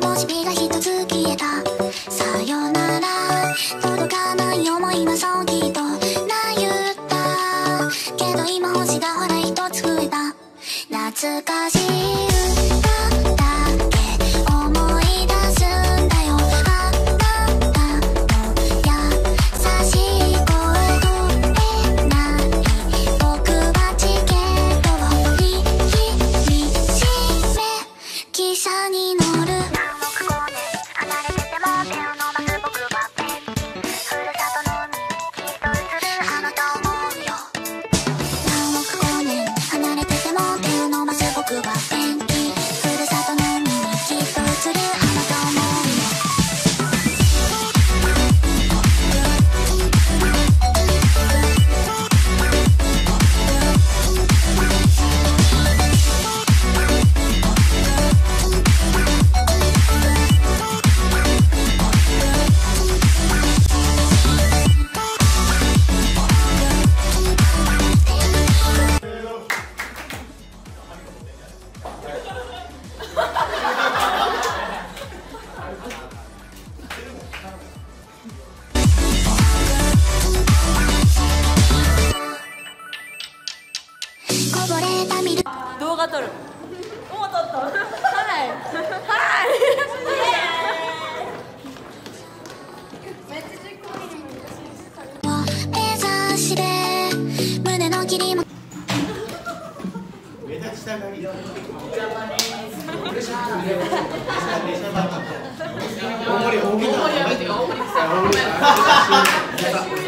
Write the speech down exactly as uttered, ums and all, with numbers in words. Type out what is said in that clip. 灯火がひとつ消えた。さよなら届かない思いはそうきっとな言ったけど今星がほらひとつ増えた。懐かしい歌だけ思い出すんだよ。あなたの優しい声とえない僕はチケットを握りしめ汽車に乗る。動画撮る。もう撮った。はいはい。めっちゃ実行に目指して胸の切りも。目指したがり。邪魔ね。大盛り大盛り。